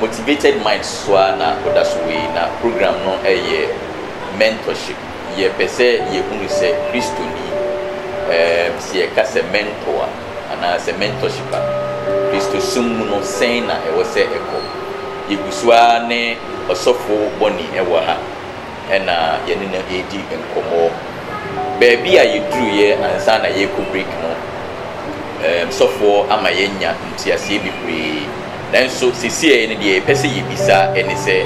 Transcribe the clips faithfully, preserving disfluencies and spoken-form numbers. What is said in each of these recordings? Motivated Mind swa na odaswe na program no eye mentorship ye pese ye unu se Kristo ni eh se ka se mentor ana se mentorship Kristo sumu no sen na e wose eko iguswa ne Osofo Bonney ewa ha na ye ne na edi enkomo baby a ye drew ye ansa na ye ko break no eh Osofo ama ye nya ntia se bibri. Then so C C A in the person you visa and say,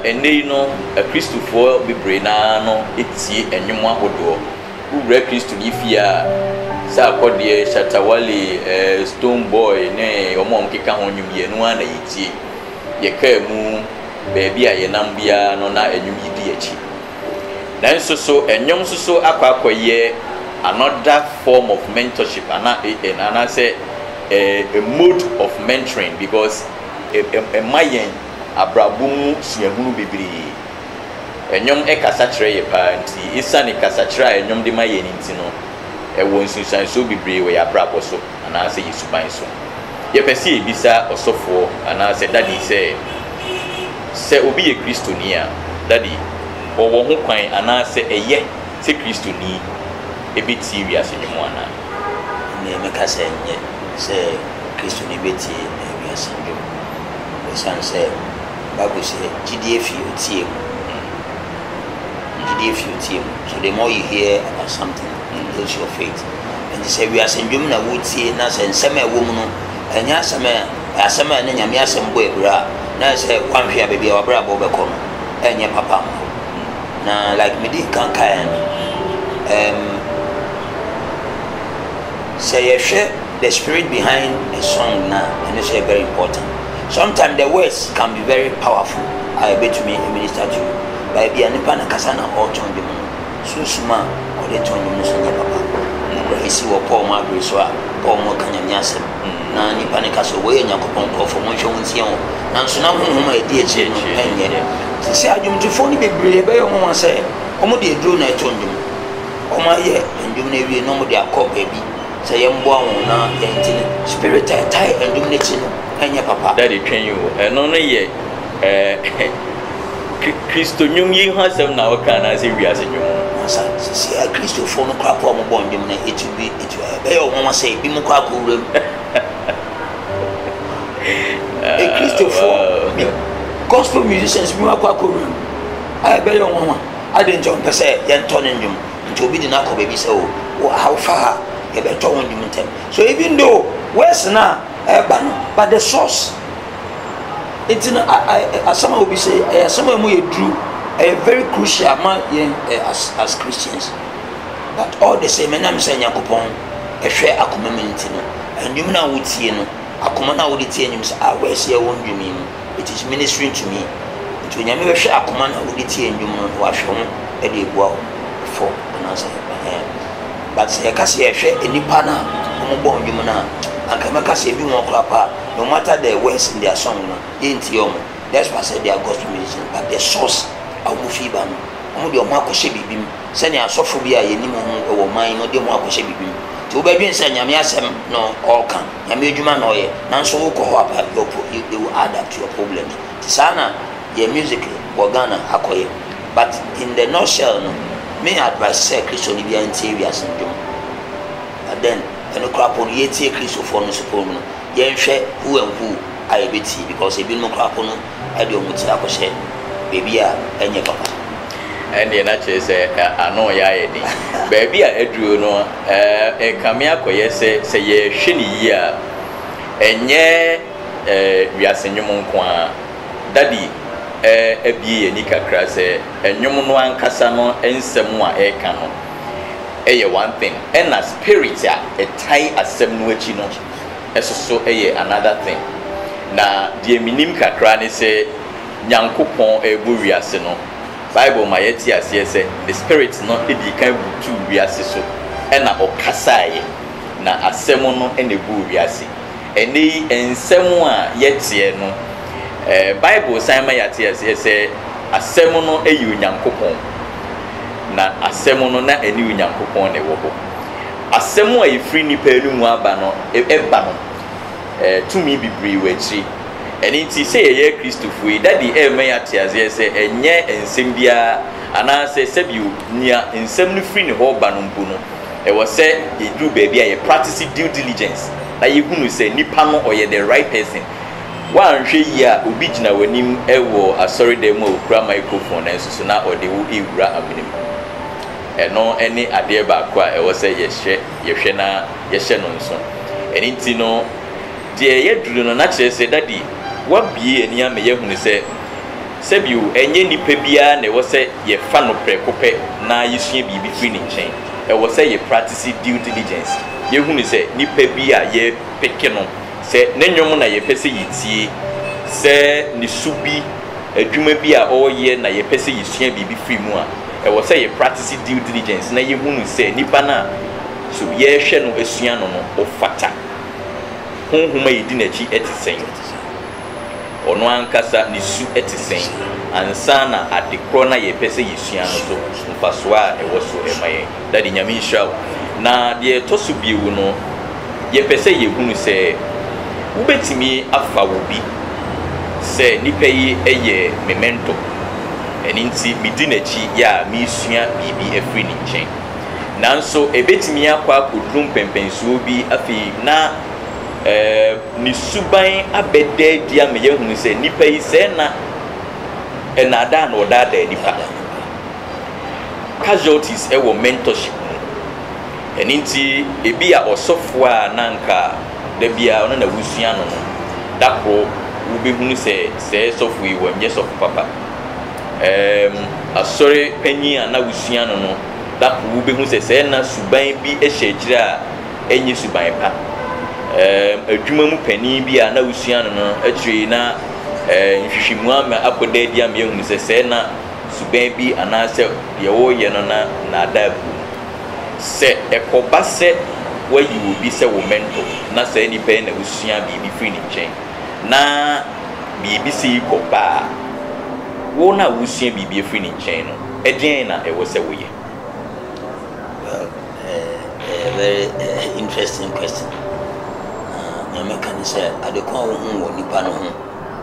and they know a Christopher Bibrenano, it's he and you want to do who records to give ya Sakodi, Shatawali, Stone Boy, nay, or monkey can on you be and one eighty. Ye care moon, baby, I am beer, no, not a new E D H. Then so so and young so so aqua ye another form of mentorship and I say. A, a mode of mentoring because a a mayen abrabum siemunu bibiri enyom e kasatra ye pa nti isa ne kasatra enyom de mayen nti no e won sunsan so bibiri we abrabo so ana se yesuban so ye pese e bisa Osofo ana se daddy say se obi ye Kristoni a daddy wo wo ho kwan ana se eye se Kristoni e bi ti wi ase nyom ana ne me kasen ye say Christian liberty and we are single. We say Bible say G D F you team, G D F you team. So the more you hear about something, it builds your faith. And they say we are single na we team na say some a woman no, and ya some a some a na nyami some boy bra na say one fear baby our bra boy come and ya papa na like me did can kind um say yes. The spirit behind a song now, and it's very important. Sometimes the words can be very powerful. I bet me a minister to you. By being a panacasana or Tondi, Susuma, or the Tondi Musa Papa, Gracie or Paul Margaret, Paul Mokan Yasim, Nani Panacaso, way in Yacoponco for Monsio, Nansuna, whom I did change. To say, I do to phone the brave, I say, Omo de Druna Tondi, Oma, and you may be no more their cop baby. Say I'm born now. Spirit I tie and dominating. And your papa. Daddy train you. And only yet. Christo nyumyi handsome now can as if we are saying. See, I Christo phone crap for my born. It will be it. Hey, Mama say be more crap. Hey, Christo phone. Gospel musicians be more crap. I bet your mama. I didn't jump. I said, "You're turning them." To be the knock baby. So, how far? So even though where's now, but the source, it's not. As someone will be saying, as someone who drew a very crucial amount as as Christians, but all the same, and I'm saying, Yakupon, a share a community, and you know, would see no, a commoner would see him. I was here, won't you mean? It is ministering to me. It will never share a commoner would see him, you know, who are shown a day well before, and I said. But I can see a share any partner, no more human, and can see a bit more crapper, no matter their words in their song, ain't you? That's why I said they are gospel musicians, but the source of Mufiban, only your Marco Shebibim, sending a sophobia, any moment or mine, or the Marco Shebibim. To baby and send Yamiasam, no, all can, Yamijumanoe, Nanso Kohapa, they will add up to your problems. Tisana, your music, Bogana, Akoye, but in the nutshell, no. May advice say Christian be an interior syndrome. But then, when you crap on ye take Christopher, you who and who I bet because if you no crap on, I don't want to say, baby, and your papa. And then I just say, I know ya edi. Baby, I do know, and come here, yes, say, ye shiny year, and ye, we are sending daddy. A B and Nika Crasser, and Yomuan Casano, and Semua Ecano. A one thing, and a spirit, a tie as Semuachino, as so a another thing. Now, dear Minimka Crane say, Young Coupon, a Buriasino. Bible, my etias, yes, the spirit not the kind of two Riasso, and a Ocasai, now a Semono and a Buriasi, and they and Semua yet, no. Bible Simon Yatias, yes, asɛm no ɛyɛ Onyankopɔn na asɛm no na ɛne Onyankopɔn ne wɔ hɔ asɛm a ɛfiri nipa anumu aba no ɛba no eh tumi bebree wɔ akyi ɛne nti sɛ yɛyɛ Kristofo yi dadi ɛmɛ yɛate aseɛ sɛ ɛnyɛ nsɛm biara anaasɛ sɛbio nia nsɛm no firi ne hɔ ba no mpo no ɛwɔ sɛ ɛduru baabi a yɛ practice due diligence na yɛhunu sɛ nipa no ɔyɛ the right person one year obi gyina wanim ɛwɔ asɔre dɛm a okura microphone nso so na ɔde wo ewura abinem ɛno ɛne adeɛ baako a ɛwɔ sɛ yɛhwɛ yɛhwɛ na yɛhwɛ no nso ɛne nti no deɛ yɛduru no na kyerɛ sɛ dadi wabie ani ama yɛhunu sɛ sɛbio ɛnyɛ nipa bia na ɛwɔ sɛ yɛfa no prɛkopɛ na yɛsua biribi firi ne nkyɛn ɛwɔ sɛ yɛ practice due diligence yɛhunu sɛ nipa bia yɛ peke no se nenwom na yepese yitie se ni subi adwuma bi a oyɛ na yepese yisua bibi firi mu a ɛwɔ sɛ ye practice due diligence na ye hunu sɛ nipa na so ye hwɛ no esua no no ofata honhoma yidi na chi etisen ɔno ankasa ni su etisen ansa na adekro na yepese yisua no so mfaso a ɛwɔ so ɛmaye da di nyame nhwa na de tosu biwu no yepese ye hunu sɛ ubetimi afa wobi se nipa yi eye memento eni nti midinachi ya misua bibi afri ni nchen nanso ebetimi akwa kodrum pempensuo bi afi na eh ni suban abede dia me yehunu se nipa yi se na enada na odada nipa casualties ewo mentorship eni nti ebi a osofo a nanka the bia ona na wusua no dakro wo be hunu se se sofwe wo mje sof papa em asori panyi ana wusua no no dakro wo be hunu se se na suban bi ehye gira enyi suban pa em adwuma mu panyi bi ana wusua no no atri na nhwehwimu ama akoda dia me hunu se se na suban bi ana se ye wo ye no na na dabu se ekoba se where you will be so mental na say any pain that will see be free in chain na bbc kopa won na will see be free in chain e den na e was say we well a very uh, interesting question na me can say adekon wo nipa no ho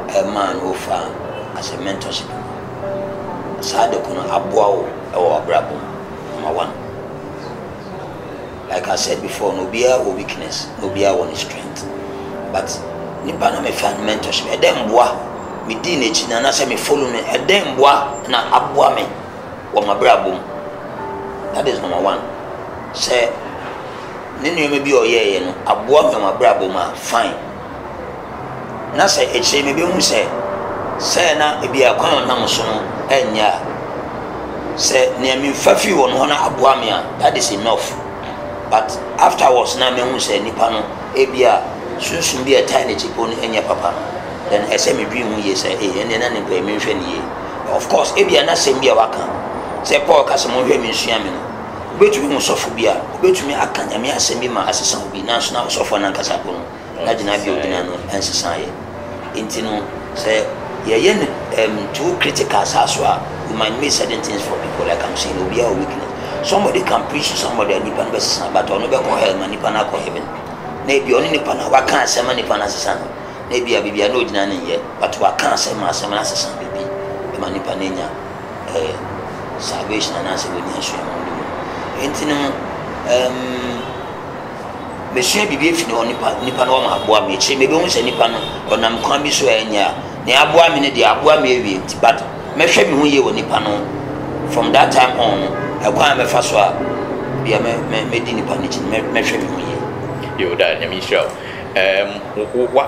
a man who found as a mentorship side kono aboa wo e wo abrabo number one. Like I said before, no beer or weakness, no beer one strength. But Nibana me found mentorship. A damn bois, me dinage, and I say me follow me, a damn bois, and I abwa me, or my brabo. That is number one. Say, Ninu may be or ye, and abwa me, my brabo, ma, fine. Now say, it say, maybe who say, say, now it be a common namoson, and ya say, near me, fafi one, one abwa me, that is enough. But afterwards, now me say Nipano, Abia, soon soon be a tiny chip on any papa. Then I say me dream ye say, and then I play me ye. Of course, Abia not send me a wakan. Say Paul Casamon, Shaman. Wait to me, Sophobia, wait to me, I can't, and me as a ma as a be national sofa and Casapon, Nadinabio and society. Intino say, ye um, two criticals as well, who might make certain things for people like I'm saying, Obia or weakness. Somebody can preach to somebody and Nipan Besson, but on Nobel Hell, Manipana call heaven. Maybe only Nipana, what can't say Manipan assassin? Maybe I be a no dinner yet, but what can't say Massaman assassin be the Manipanina salvation and answer with the issue. Intinum, um, Monsieur Bibi, no Nipanoma, Boami, she may go with Nipan, or Namcombi Suenia, the Abuamine, the Abuami, but Monsieur Muye or Nipano from that time on. I want me first wa be me me di nipa nichi me me hwe me ye yo da nyame hwa em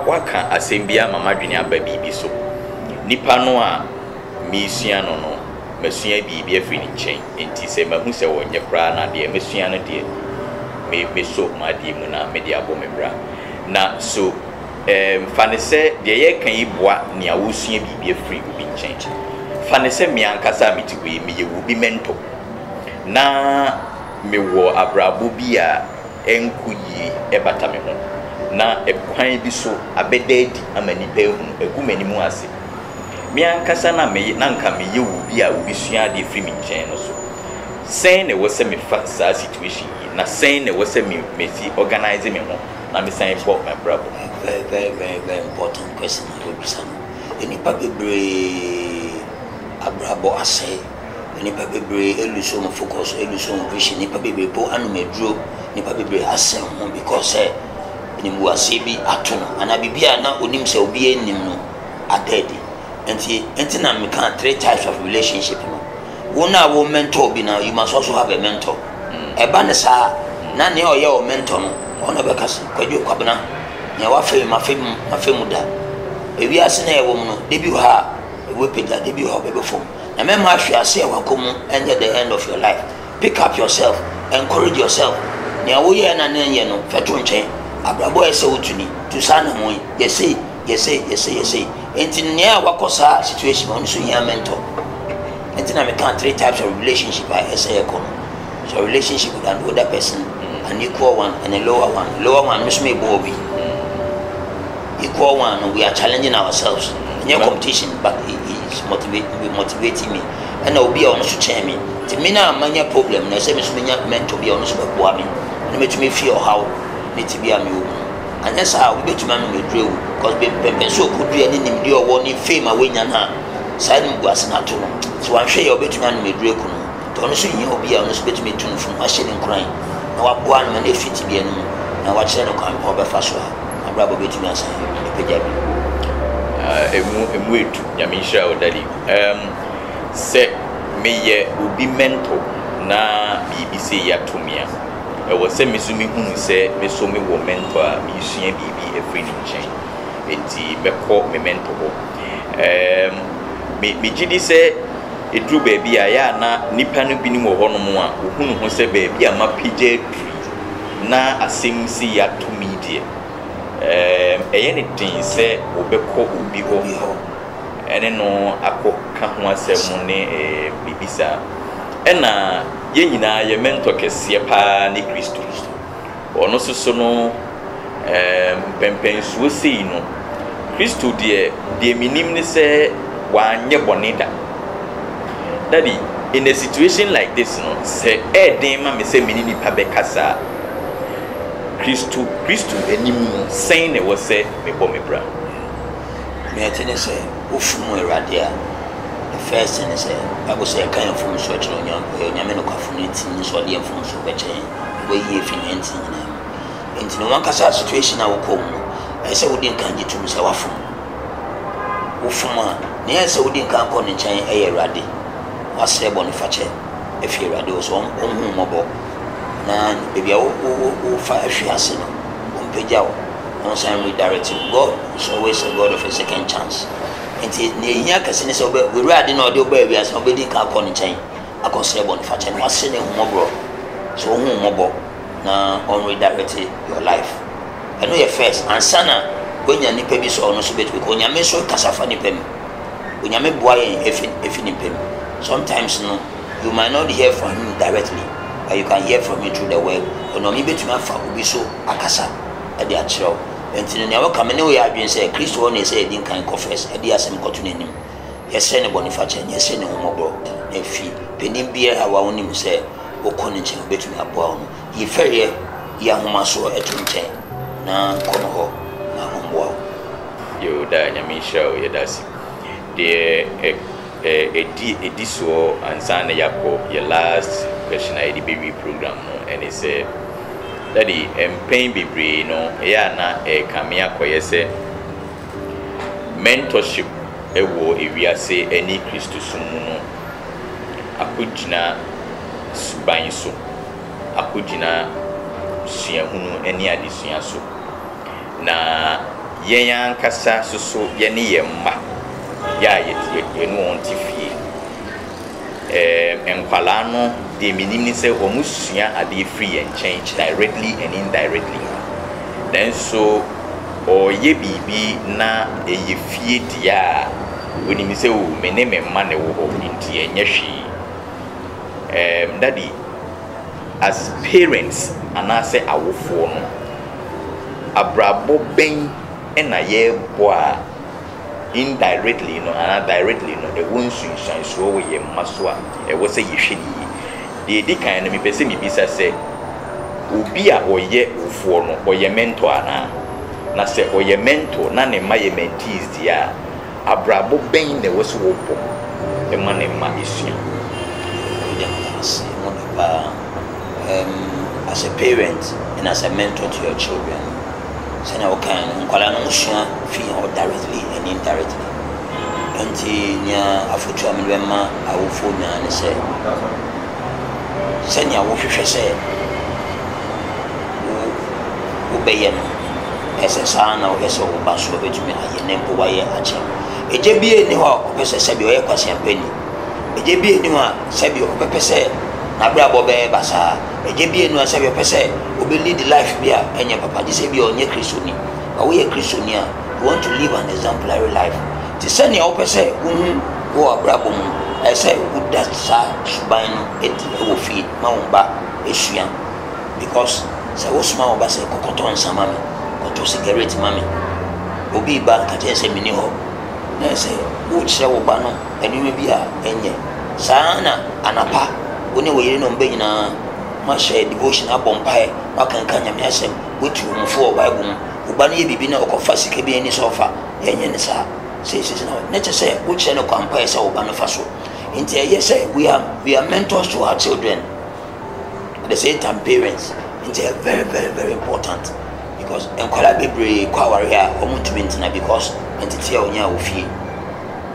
wa kan asem bia mama dwene aba bibi so nipa no a me sua no no me sua bibi afri ni chen enti se mahu se wo nye kra na de me sua no de me me so ma di mu na me di abo me bra na so em fane se de ye kan yi boa ne a wo sua bibi afri bi chen fane se me ankasa miti we me ye wo bi mento na mewo abrabo bia enkuyi ebata me ho na ekwan bi so abededi amani pe hu egumani mu ase Miankasana me nanka me you be a wishia de free me channel. Saying there was semi fat situation, na saying there was semi messy organizing me more. Now, me saying for my brother. Very, very, very, very important question. Any paper brave Abrabo assay, any paper brave illusion of focus, illusion of vision, any paper brave anime drew, any paper brave assay because any muasebi atuna, and I be beer now on himself be any no at daddy. And see, and we can three types of relationship. One I will mentor be now, you must also have a mentor. A banasa, none of your mentor, one of the castle, Quadio Cabana, never fail my fame, my fame. If you are a woman, debut her, a whippet that debut her before. Remember, I say, welcome, end at the end of your life. Pick up yourself, encourage yourself. Now, we are an Indian, Fatunche, Abrabo, Sautuni, to San Moy, they say, they say, they say, they say. And near Wakosa situation on Suya mentor. And then I count three types of relationship I say economy. So relationship with an older person, an equal one and a lower one. Lower one must be Bobby. Equal one, we are challenging ourselves. In your competition, but it is motivating motivating me. And I will be honest with me. The mina mania problem, I say meant to be honest with Bobby. And make me feel how need to be a new. And that's how we get to man with drill. Because Pepe so could be any name deal warning fame away and her. Silent was not true. So I'm sure you'll be to man with Draco. Don't see you'll be on the spit me tune from washing and crying. Now, one man if it be a new. Now, what's the kind of a fashion? I'm rather between me and saying, I'm wait, Yamisha or Daddy. Um, said me ye would be mental. Na B B C ya to me. I was saying, Miss Sumi, who said, Miss Sumi will mentor me, see B B a free chain. It's the call me mentor. Um, me jidi say it drew baby aya na nipa no binu wo hono mo a ohunu ho say baby ama pije na asem si ya to media eh eye ne din say obekọ obi ho ene no akoka ho asem ne eh bibisa ena ye nyina ye mentor kese pa ni Kristo ono soso no eh pempen suo sei no Kristo de de minim ne say Daddy, in a situation like this, no, say, eh, dema, me say, mini pabekasa. Christu, Christu, any moon, saying it was said, me bomb brown. May I tell you, say, Ufumu radia? The first thing is, I was a kind of from such on your Yamanoka from eighteen, so dear from so much, where you have been entering. Into the one casa situation, I will come. I said, we didn't come to Miss Awafum. Ufuma. Yes, I wouldn't come on in China a raddy. What's the boniface? If you radio was on home mobile, and if you are five years in on Pajao, once I'm redirected, God is always a God of a second chance. And the Yakasinis over, we ride in audio baby as nobody can come in China. I can say boniface and what's in mobile. So home mobile now on redirected your life. I know your first, and Sana, when your nippy is on a subject, when your miss or Casafani Pem. Sometimes no, you might not hear from him directly, but you can hear from him through the web. Or no, maybe to my father, so akasa at the actual. And then I welcome anyway. I've been saying, Christ one is a didn't can confess, and he has him continuing. Yes, send a boniface, yes, send a homo, and fee, pending beer, our own him say, or conning a bit me upon. He fell here, young so at one chair. Now, come home, now, home. You die, I mean, show you that's it. The a diso and San Yapo, your last question I did baby program, and he said, Daddy, and pain be brain, no, Yana, a Kamia Koyese mentorship, a war, if we are say any Christus, a Kujina Subainso, a Kujina Siahunu, any addition so. Na Yan Casa so, Yanni Yama. Yeah, you know, T V. And Palano, the minister Homusia are the free and change directly and indirectly. Then so, or ye be na a ye feet ya when you say, oh, my name and money will hold in tea and yashi. Daddy, as parents, and I say, I will phone a brabo bang and a ye boy. indirectly no and directly no e won su shan so we ye maso a e wo se ye hwe ni de di kan na me pese me bisa se obi a oye ofuo no oye mentor ana na se oye mentor na ne ma ye mentees dia abrabo ben ne wo se wo bo e ma ne ma isu um as a parent and as a mentor to your children. So now can or directly and indirectly. Don't I say Senya will say obey as a son or as a bass over to me and name for wire at him. A J B New York, Pesa Sabio Equasia Penny. A J B New York, Sabio Pepese. Abrabo be basa ejebi enu asebe pese obi lead life bia enya papa disebi onye kristoni but we are kristoni we want to live an exemplary life ti sani o pese unu wo abrabo mu I say good that sa suban eti wo feed ma umba esuan because say wo suma oba say kokoton sama me koto cigarette mami obi ba ka tese mini ho na say wo che wo ba no enu bia enye sana anapa when we are not being a devotion upon pie, I can carry my son, which you move for by whom, who banny be no confessing any sofa, Yanisa says, no, nature say, which I no compare so banafaso. In the yes, we are we are mentors to our children, at the same time, parents. It's very, very, very important because Encola Bibri, Kawaria, or Mutumintina, because entity on your fee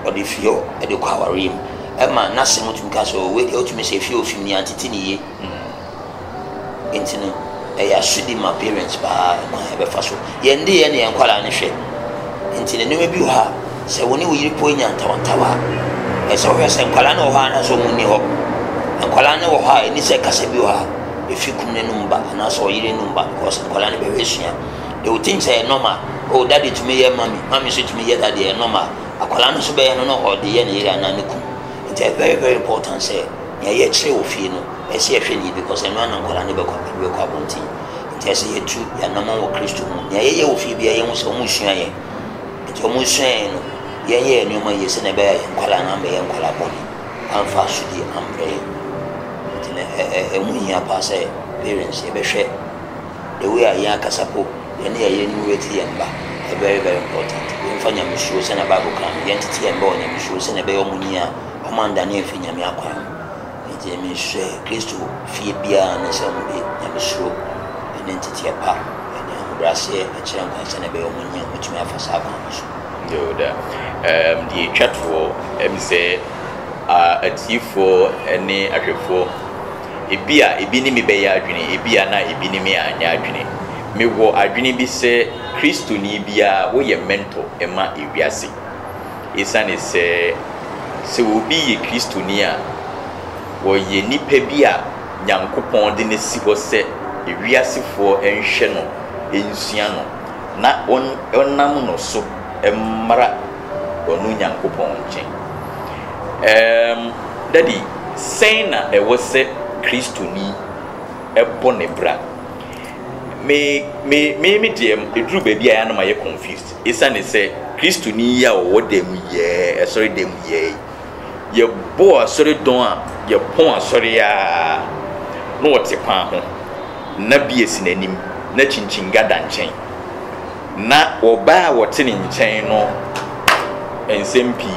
or the fear at the Kawarim. Emma, nothing much because we ultimately a few of him near Titini. Intino, I assured my parents by my ever fast. Yendi any and call an effect. Until the new Buha, so when you point and Tawantawa, as always, and Colano Hana so many hope, and Colano High in this Casabuha, if you come the number, and also you number, because Colano Beresia. They would think say normal, oh, daddy to me, mommy, mommy said to me, yet that they are normal. A Colano Subayano or the Yen and Nanuku. It's a very, very important say. Yeah, yeah, three of you know, I see a friendly because I'm not going to be a carbon tea. It's a true, you're no more Christian. Yeah, yeah, of you be almost almost saying. It's almost saying, yeah, yeah, no more years in a bear and Kalanambe and Kalaboni. I'm fast to the umbrella. And we here pass a parents, a beshare. The way I yank a support, and they are new at the end back. Very, very important. In front of me, she was in a Bible clan, the entity and born, and she was in a Bayomunia, a man than if in Yamiakwan. It's a ministry, Christo, Fibia, and Samuel, and Shro, an entity apart, and Brassier, a chamber, and a Bayomunia, which may have a savage. The chat for M C, a T for any other four. Ibia, Ibinimi Bayagini, Ibiana, Ibinimia, and Yagini. Me wo adwene bi se Kristo ni bia wo ye mentor ema ewiase isa ne se se wo bi ye Kristo ni a wo ye nipa bi a Nyankopon de ne si ho se ewiase fo enhwe no ensua no na onam no so emra onu Nyankopon nche em dadi sei na e wo se Kristo ni e bone bra me me me me dem e dru baby aya na ma ye confused isa ne se Kristo ni ya wo dem ye sorry dem ye ye bo sorry don a ye pon sorry ya no wote kwa ho na biesi nanim na chinchin gada nchen na oba wote ni nchen no ensempi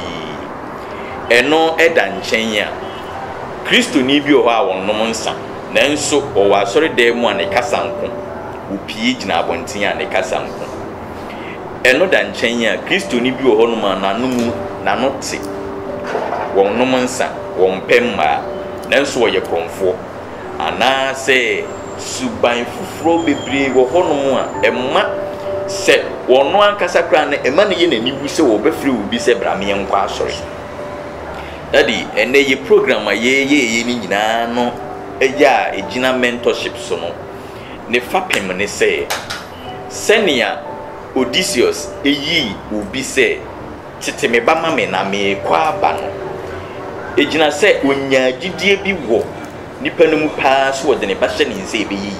eno eda nchen ya Kristo ni bi o ha wonom nsa nanso o wa sorry dem an e kasanko Page na Bontina and Casanco. And not than China, Christo Nibio Honoma, Nanumu, Nanotzi, one Nomansa, one Pemba, Nanso, your comfort. And I say, Subine Fro be brave or Honoma, and Mat said, one one Casacran, and money in a new so will be through be said Bramian Passers. Daddy, and they program a ye ye no, a ya, a gina mentorship sono. Ne fapem ne se senia Odysseus eyi obi se tete me ba mame na me kwa ba no ejina se onya gidie bi wo nipa no mu pa so wo de ne ba hye ne nse be yi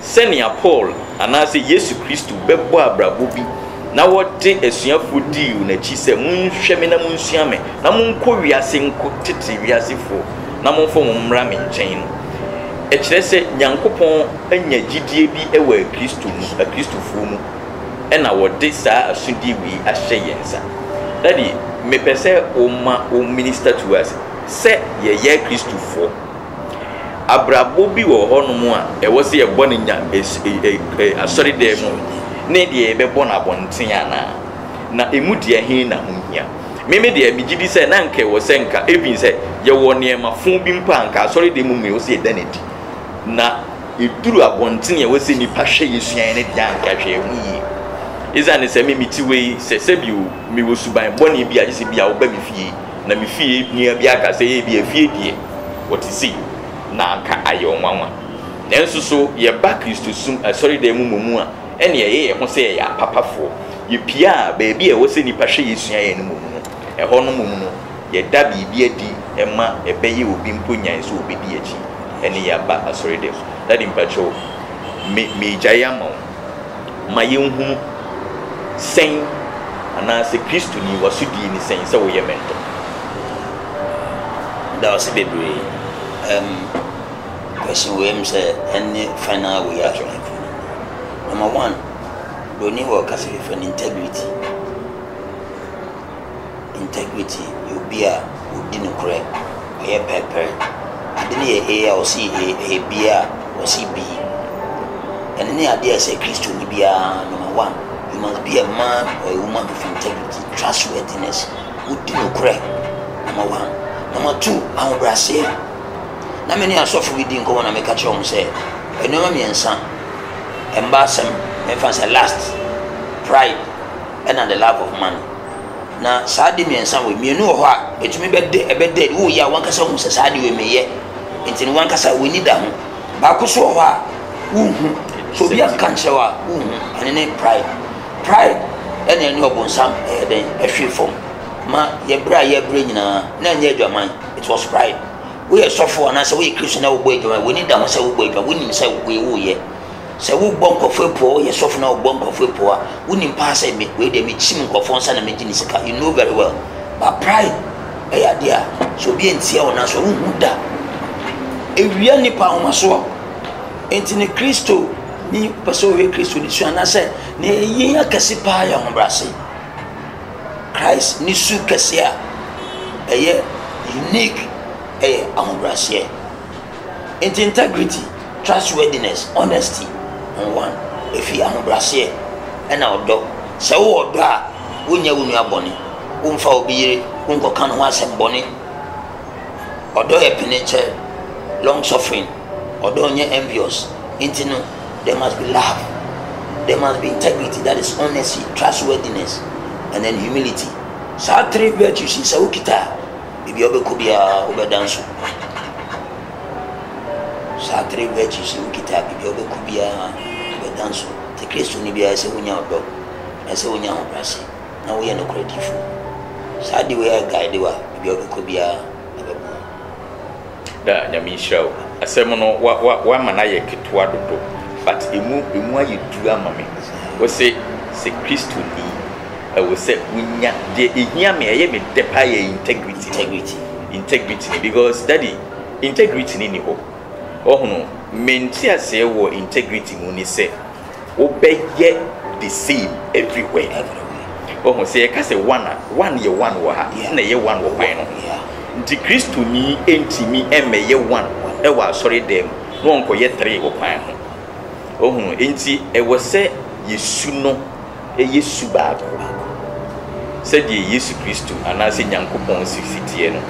senia Paul anase Yesu Kristo bebo abrabo bi na wodi esuafo di na chi se munhwe me na munsua me na monko wiase nko tete wiase fo na monfo mmra me nchen e kire se nyankopon anya gidie bi ewa kristo mu akristofo mu e na wodi saa asudi wi ahye yensa dadi me pese o ma o minister to us se ye ye kristofo abrabo bi wo hono mu a e wo se ye bone nya asori de mu ne de be bona bonten ana na emudi ahin na hohia meme de migidi se na nka wo se nka even se ye wo ne ma fun bi mpa nka asori de mu me wo se danedi na eduru abonten ye wo se ni pa hwe yesuan ne dan ka hwe mu iza ne se meme ti we se se bi o me wo suban bone bi a se bi a wo ba me fie na me fie nua bi aka se ye bi afie die what is it na aka ayo nwanwa nenso so ye ba kristo sum asori de mu mu a ene ye ye ho se ya papafo ye pia ba bi e wo se nipa hwe yesua ye no mu e ho no mu no ye da bi bi adi e ma e be ye obi mponyan so obi di achi ene ya ba asori de that impacho me me jayama ma ye hu sen ana se kristo ni wasudi ni sen se wo ye mento da se bebre um question we am say any final we are trying. Number one, don't need work as if an integrity. Integrity, you be a who didn't correct, or a pepper, I didn't hear A or C, A, B, or C, B. And any idea as a Christian, you be a number one, you must be a man or a woman with integrity, trustworthiness, who didn't correct. Number one. Number two, I'm Brazil. Now, many are suffering with the income and make a chum say, I know my son. Embarrassing, emphasis last, pride, and the love of money. Now, sadly, me and some with me know what, but me bed day, a bed day, oh, yeah, one castle was a sad with me, yeah. It's in one castle we need them. Bakuso, so we have cancer, and then pride. Pride, and then no bon some, then a free form. Ma, ye bra, ye brain, none ye your mind. It was pride. We are suffer, and I say, we Christian, we need them, so we wait, but we need to we woo, yeah. So who bump of a poor, yes, of no bump of a poor, wouldn't pass a mid with a midshim of one son and making his car, you know very well. But pride, eh, dear, so be in Sia on us, who would that? A real nipper on my soul. Antony Christo, me, Passover Christo, and I said, Nay, ye are Cassipaya on Brassy. Christ, Nisu Cassia, a year unique, a on Brassier. Its integrity, trustworthiness, honesty. On one, if you are Brassier and our dog, so what da, when you are bonny, whom for beer, whom can once and bonny, or do a penetrator, long suffering, or do you envious, intimate, there must be love, there must be integrity, that is honesty, trustworthiness, and then humility. So, three virtues in Saukita, if you ever could be a overdancer. So, three virtues in Ukita, if you ever could be a dance, the Christian Nibia as a winner dog, as a winner of Brassy. Now we are no credit for. Sadly, we are guided. We are going to be a that Yamisha, a seminal, what one man I get to what do, but you move in why you do a mummy. We say, say Christian, I will say, we are me the pie integrity, integrity, integrity, because daddy, integrity in the hope. Oh no. Mentia say war integrity when he said, obey yet the same everywhere. Oh, say, I say one, one year one war, and a year one war. Decrease to me, empty me, and may year one. I was sorry, them, one for yet three or five. Oh, empty, I was say, you soon know, a year so bad. Said ye, yes, Christo, and I say, young coupon sixty ten.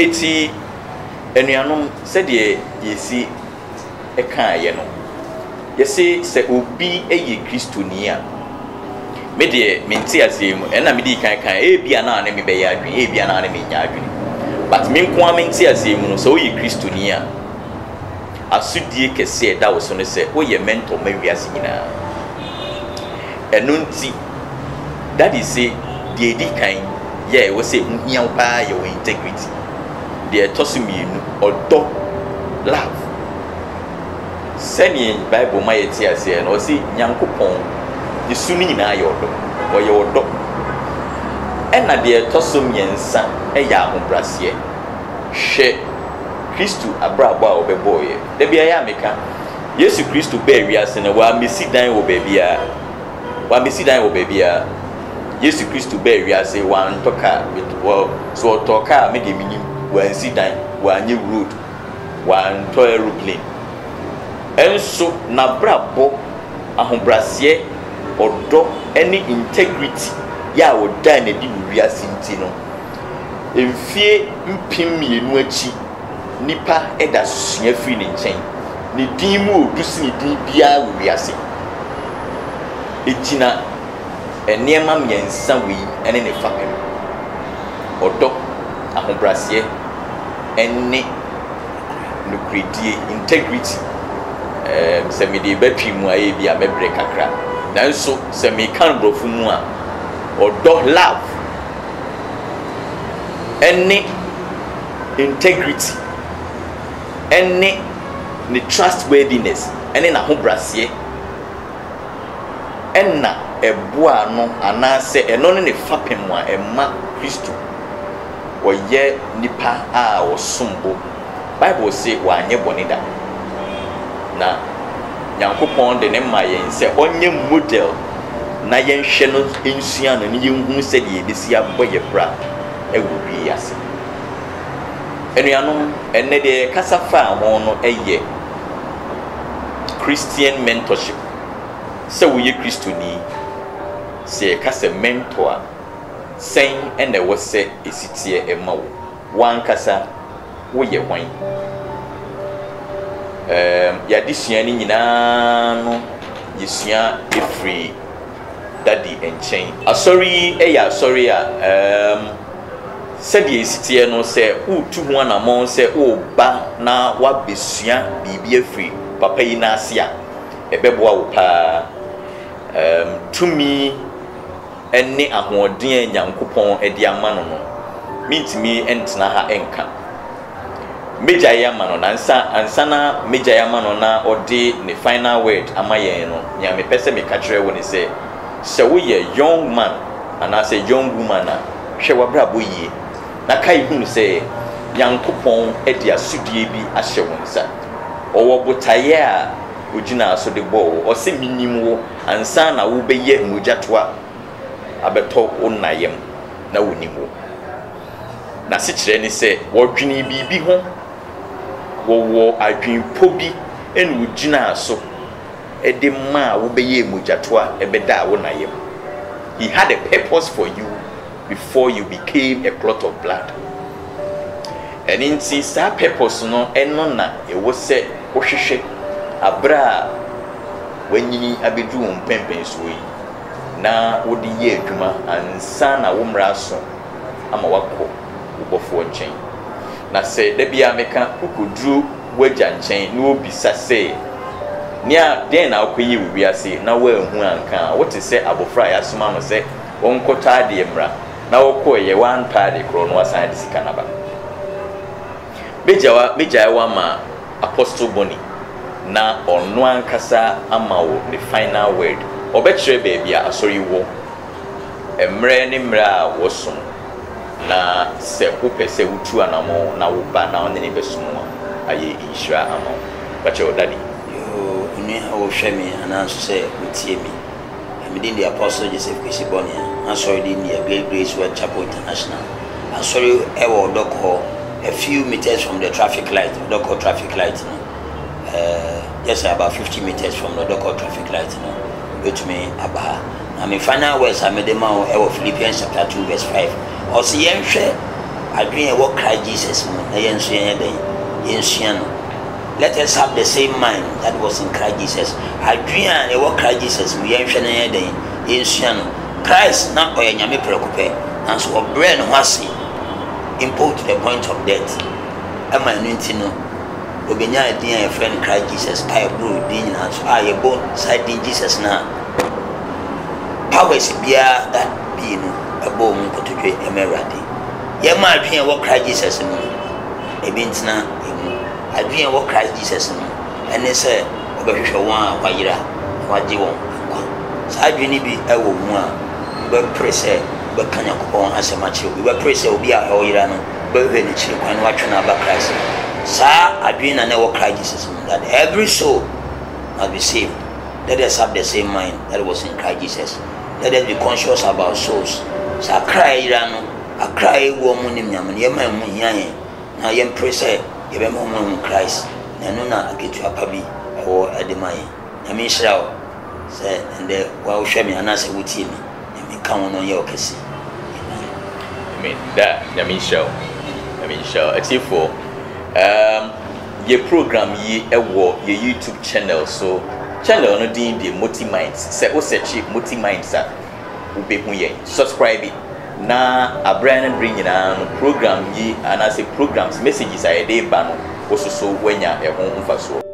Eighty. And you know, said ye, ye see a kind, you know. Ye say, say, be a ye Christunia. Media, Mintia, and I mean, can a be an enemy by a be an enemy yagging. But Minqua Mintia, so ye Christunia. As soon ye can say that was on a say, oh, ye mentor maybe as in a nunti. That is, say, the kind, yea, was say, young by your integrity. They are tossing me or don't laugh. Sending Bible, my tears here, and I see young coupon, the sooner in your dog or your dog. And at the Tosum Yensa, a young Brasier, she Christu Abraba or boy, the Biameka. Yes, you Christu baby as in a while, Missy Dine or baby. While Missy Dine or baby, yes, you Christu baby as a one talker with well, so talker made a minimum when sit down, one new road, one toy aeroplane. And so, Nabra Bob, Ahombrassier, or dog any integrity, ya or dine a deal we are sintino. In fear, impim me in which Nipa Eda Sneer feeling chain. Nidimu, Dusni Dibia, we are seen. Etina, a near mammy and some we, and any family. Or dog Ahombrassier, and ne Lucreti integrity. Semi de battery moye bi a mebre kakra nanso semi kan brofu mu a odo love any integrity any the trustworthiness any na ho brasie enna eboa no anase eno ne ne fapem a emma Kristo oyɛ nipa a osombo Bible say wa anye bonida na Yankopon de ne mayen se onye model na yen hwe no ensua no ne hu se de ebesi aboye bra ewuri ase enuanom enne de kasafa ho no eye Christian mentorship se wo ye Kristo ni se kasa mentor sen enne wo se esitie ema wo wan kasa wo ye hwan Um, ya disiani nyina no yisia every daddy and chain a sorry eh ya sorry ya um said ye sitie no say who to one among say oh ba na wa besua bibi afri papa yi na ase a ebeboa wo pa um to me ene ahoden Nyankopon e di ama no no mintimi entna ha enka Major Yamanon answer and Sana Major Yamanona or de the final word Amayeno. Yami Pesa me catcher when he say, so we a young man and I say young woman, Shawabra Buye. Nakai whom say, Young Coupon at your Sudibi as she wants that. Or Botaya Ujina so the bow or say minimo and Sana will be ye Mujatwa. I bet talk on Nayam. No Nimo. Nasitreni say, what can he be home? Wo I dream pobi and would jina so a dema will be ye mujatwa a beda when I am. He had a purpose for you before you became a clot of blood. And in since that purpose no and nona it was said Oshishe Abra when ye abedu on pimpins we na would the ye juma and sana umraso amawako ubofo chain. Na say the be American who could drew wedge and chain no be say near then I'll quit you we are saying now well one can what is say Abu Fry as mamma say one quota the embra now call ye one party crown was I this canaba Major Major Wama Apostle Bonney na on one casa amao the final word or better baby I sorry war emre nimra was soon. Na se upe se utu anamo na uba na one ni besumwa aye ishra amo bache odadi yo ni o shemi ananso se utie mi amidi the Apostle Joseph Kwesi Bonney anso di ni Great Grace World Chapel International anso ewo doko a few meters from the traffic light doko traffic light no eh just about fifty meters from the doko traffic light no with me aba na me final words amedema ewo Philippians chapter two verse five or see, I'm sure I dream what Christ Jesus. Let us have the same mind that was in Christ Jesus. I dream and what Christ Jesus. We are in Christ, not by any preoccupy, and so our brain was imposed to the point of death. Am I not know? We be not a friend Christ Jesus. I blue din and so I born side in Jesus now. Power is beyond that being. Abo mungu tujue emerati. Yema adwene wo Christ Jesus mu. Ebi ntina emu. Adwene wo Christ Jesus mu. Ene se obehwehwe won a kwayira, kwaji won. saa dwene bi ewo mu a ba pressure ba kanya ko asema chiro bi ba pressure obi a oyira no ba veni chiro kwa no atwe na ba Christ saa adwene na na wo Christ Jesus that every soul must be saved. Let us have the same mind that was in Christ Jesus. Let us be conscious about souls. Saa cry ira no a cry wo mu nim nyam ne ma mu hianye na ye pressure ye be mu mu Christ na no na aketu apabi wo ademaye na me shira say and the wow show me and I say with him and me come on your case. I mean that I mean show I mean show it's for um your program ye ewo your YouTube channel so channel no dey the Motivated Mind say o search Motivated Mind sir we be hu yen subscribe it na abrand bring in an program ye and as a programs messages are dey ban o so so wenya e ho mfa so